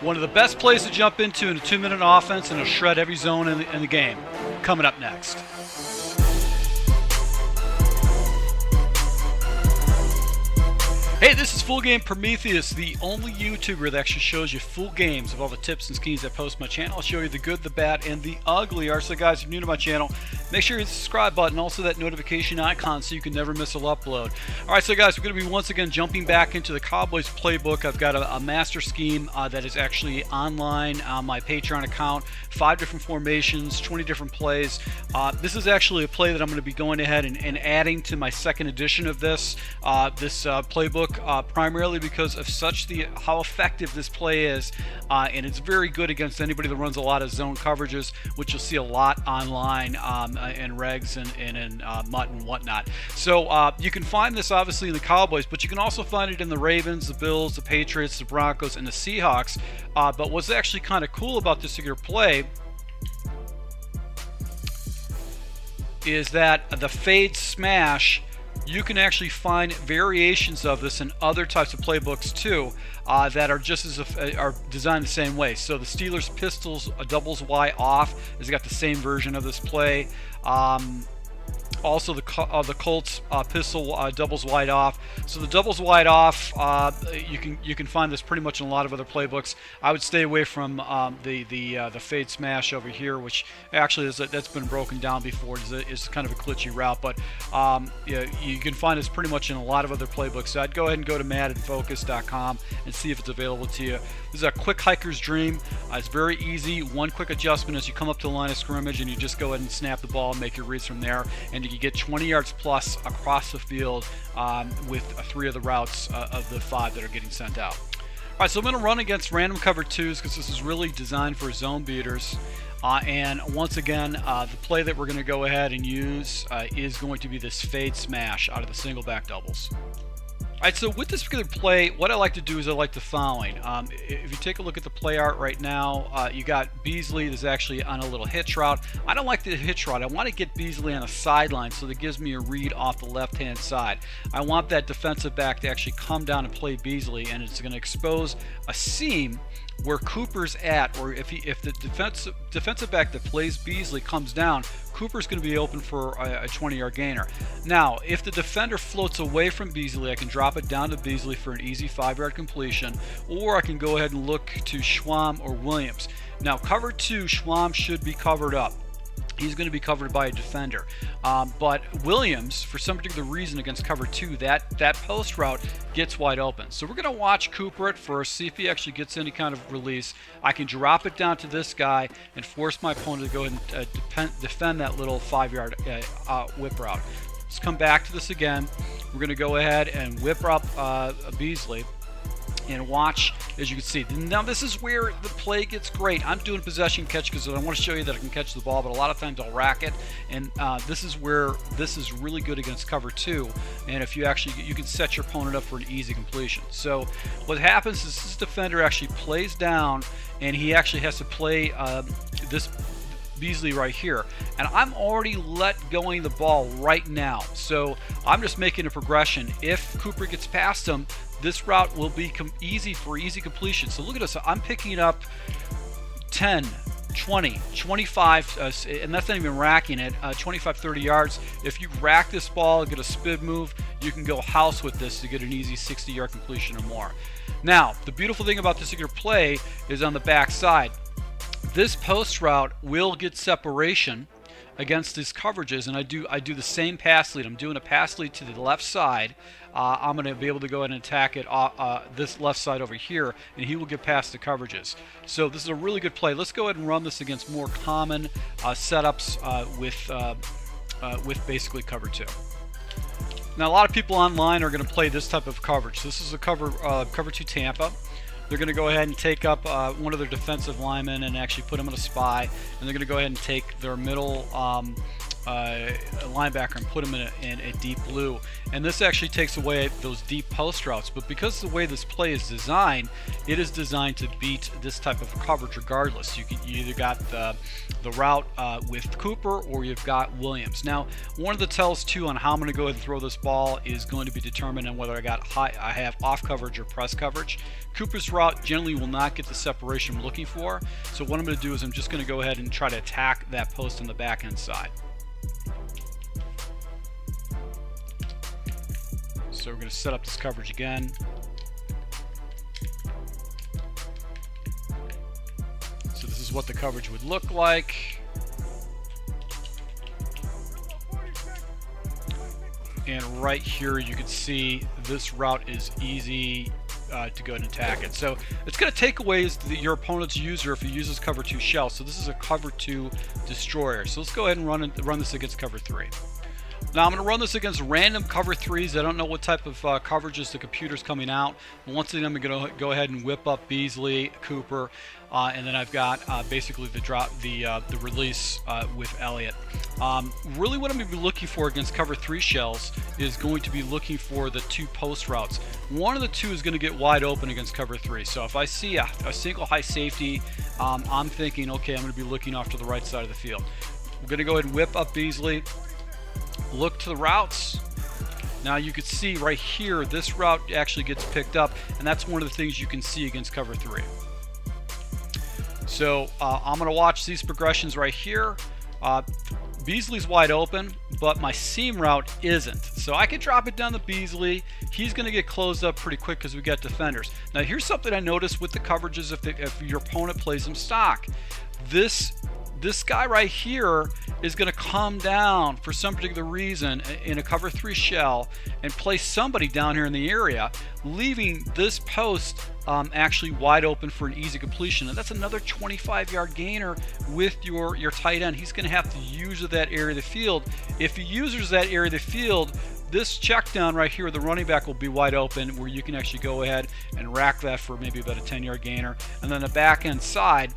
One of the best plays to jump into in a 2-minute offense, and it'll shred every zone in the game. Coming up next. Hey, this is Full Game Prometheus, the only YouTuber that actually shows you full games of all the tips and schemes I post on my channel. I'll show you the good, the bad, and the ugly. So guys, if you're new to my channel, make sure you hit the subscribe button, also that notification icon so you can never miss an upload. All right, so guys, we're going to be once again jumping back into the Cowboys playbook. I've got a master scheme that is actually online on my Patreon account. 5 different formations, 20 different plays. This is actually a play that I'm going to be going ahead and adding to my second edition of this, playbook. Primarily because of how effective this play is, and it's very good against anybody that runs a lot of zone coverages, which you'll see a lot online in regs and in Mutt and whatnot. So you can find this obviously in the Cowboys, but you can also find it in the Ravens, the Bills, the Patriots, the Broncos, and the Seahawks. But what's actually kind of cool about this particular play is that the fade smash, you can actually find variations of this in other types of playbooks too that are just are designed the same way. So the Steelers pistols doubles Y off has got the same version of this play. Also the Colts pistol doubles wide off. So the doubles wide off, you can find this pretty much in a lot of other playbooks. I would stay away from the fade smash over here, which actually that's been broken down before. It's kind of a glitchy route, but yeah, you can find this pretty much in a lot of other playbooks. So I'd go ahead and go to MaddenFocus.com and see if it's available to you. This is a quick hiker's dream. It's very easy. One quick adjustment as you come up to the line of scrimmage, and you just go ahead and snap the ball and make your reads from there. And you get 20 yards plus across the field with 3 of the routes of the 5 that are getting sent out. All right, so I'm going to run against random cover 2s because this is really designed for zone beaters. And once again, the play that we're going to go ahead and use is going to be this fade smash out of the single back doubles. All right, so with this particular play, what I like to do is I like the following. If you take a look at the play art right now, you got Beasley that's actually on a little hitch route. I don't like the hitch route. I want to get Beasley on a sideline so that gives me a read off the left-hand side. I want that defensive back to actually come down and play Beasley, and it's going to expose a seam where Cooper's at, or if the defensive back that plays Beasley comes down, Cooper's going to be open for a 20-yard gainer. Now, if the defender floats away from Beasley, I can drop it down to Beasley for an easy 5-yard completion, or I can go ahead and look to Schwamm or Williams. Now, cover 2, Schwamm should be covered up. He's going to be covered by a defender. But Williams, for some particular reason against cover 2, that post route gets wide open. So we're going to watch Cooper at first, see if he actually gets any kind of release. I can drop it down to this guy and force my opponent to go ahead and defend that little 5-yard whip route. Let's come back to this again. We're going to go ahead and whip up Beasley. And watch, as you can see. Now this is where the play gets great. I'm doing possession catch because I want to show you that I can catch the ball, but a lot of times I'll rack it, and this is where this is really good against cover 2. And if you actually, you can set your opponent up for an easy completion. So what happens is this defender actually plays down, and he actually has to play this Beasley right here, and I'm already going the ball right now. So I'm just making a progression. If Cooper gets past him, this route will become easy for easy completion. So look at us, I'm picking up 10, 20, 25, and that's not even racking it, 25, 30 yards. If you rack this ball and get a spin move, you can go house with this to get an easy 60-yard completion or more. Now, the beautiful thing about this particular play is on the back side. This post route will get separation against these coverages, and I do the same pass lead. I'm doing a pass lead to the left side. I'm going to be able to go ahead and attack it this left side over here, and he will get past the coverages. So this is a really good play. Let's go ahead and run this against more common setups with basically cover 2. Now a lot of people online are going to play this type of coverage. This is a cover 2 Tampa. They're going to go ahead and take up one of their defensive linemen and actually put him in a spy. And they're going to go ahead and take their middle a linebacker and put him in a deep blue. And this actually takes away those deep post routes. But because the way this play is designed, it is designed to beat this type of coverage regardless. You either got the route with Cooper or you've got Williams. Now, one of the tells too on how I'm going to go ahead and throw this ball is going to be determined on whether I have off coverage or press coverage. Cooper's route generally will not get the separation I'm looking for. So what I'm going to do is I'm just going to go ahead and try to attack that post on the back end side. So we're going to set up this coverage again. So this is what the coverage would look like. And right here you can see this route is easy to go and attack it. So it's going to take away your opponent's user if he uses cover 2 shell. So this is a cover 2 destroyer. So let's go ahead and run this against cover 3. Now I'm going to run this against random cover 3s. I don't know what type of coverages the computer's coming out. And once again, I'm going to go ahead and whip up Beasley, Cooper, and then I've got basically the release with Elliott. Really what I'm going to be looking for against cover 3 shells is going to be looking for the 2 post routes. One of the 2 is going to get wide open against cover 3. So if I see a single high safety, I'm thinking, okay, I'm going to be looking off to the right side of the field. We're going to go ahead and whip up Beasley. Look to the routes. Now you can see right here, this route actually gets picked up, and that's one of the things you can see against cover 3. So I'm going to watch these progressions right here. Beasley's wide open, but my seam route isn't. So I can drop it down to Beasley. He's going to get closed up pretty quick because we got defenders. Now here's something I noticed with the coverages if your opponent plays them stock. This guy right here is going to come down for some particular reason in a cover 3 shell and place somebody down here in the area, leaving this post actually wide open for an easy completion. And that's another 25-yard gainer with your tight end. He's going to have to use that area of the field. If he uses that area of the field, this check down right here, the running back will be wide open where you can actually go ahead and rack that for maybe about a 10-yard gainer. And then the back end side,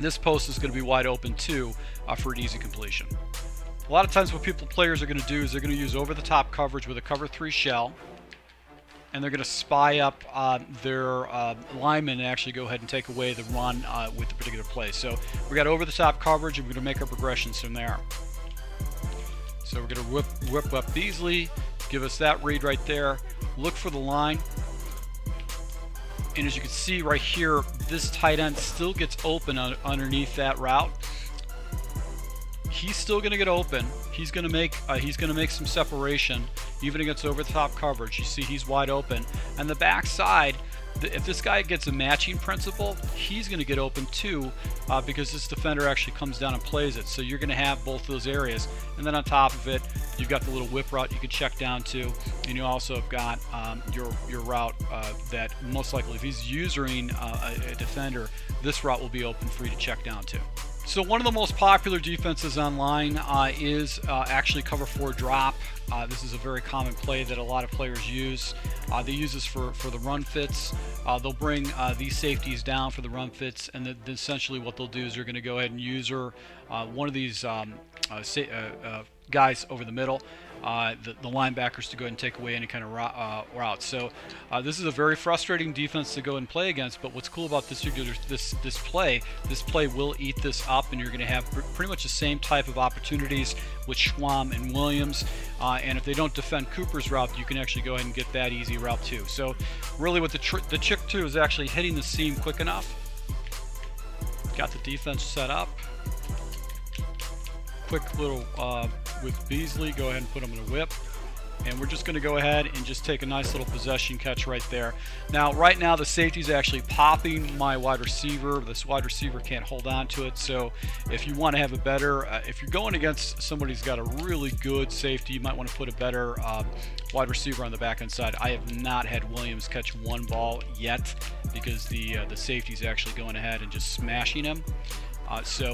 this post is going to be wide open too for an easy completion. A lot of times what players are going to do is they're going to use over-the-top coverage with a cover 3 shell, and they're going to spy up their linemen and actually go ahead and take away the run with the particular play. So we got over-the-top coverage, and we're going to make our progressions from there. So we're going to whip up Beasley, give us that read right there, look for the line. And as you can see right here, this tight end still gets open underneath that route. He's still going to get open. He's going to make some separation even against over-the-top coverage. You see he's wide open. And the backside, if this guy gets a matching principle, he's going to get open too because this defender actually comes down and plays it. So you're going to have both those areas. And then on top of it, you've got the little whip route you can check down to, and you also have got your route that most likely, if he's using a defender, this route will be open for you to check down to. So one of the most popular defenses online is actually cover 4 drop. This is a very common play that a lot of players use. They use this for the run fits. They'll bring these safeties down for the run fits, and then essentially what they'll do is they're going to go ahead and user one of these guys over the middle, the linebackers, to go ahead and take away any kind of route. So this is a very frustrating defense to go and play against, but what's cool about this play will eat this up, and you're going to have pretty much the same type of opportunities with Schwamm and Williams, and if they don't defend Cooper's route, you can actually go ahead and get that easy route too. So really what the trick too is actually hitting the seam quick enough. Got the defense set up. Quick little with Beasley, go ahead and put him in a whip, and we're just going to go ahead and just take a nice little possession catch right there. Now right now the safety's actually popping my wide receiver. This wide receiver can't hold on to it. So if you want to have a better if you're going against somebody who's got a really good safety, you might want to put a better wide receiver on the back end side. I have not had Williams catch one ball yet because the safety's actually going ahead and just smashing him.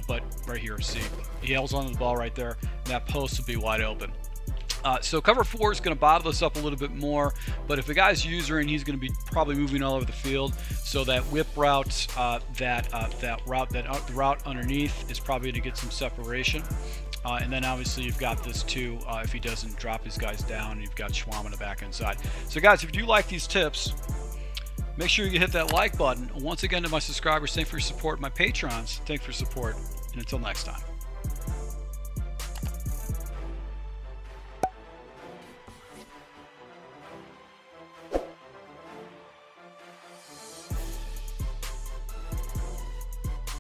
But right here, see, he holds on to the ball right there, and that post would be wide open. So cover four is going to bottle us up a little bit more, but if the guy's usering, he's going to be probably moving all over the field. So that whip route, the route underneath is probably going to get some separation. And then obviously you've got this too, if he doesn't drop his guys down, and you've got Schwamm on the back end side. So guys, if you like these tips, make sure you hit that like button. Once again to my subscribers, thanks for your support. My Patrons, thanks for your support. And until next time.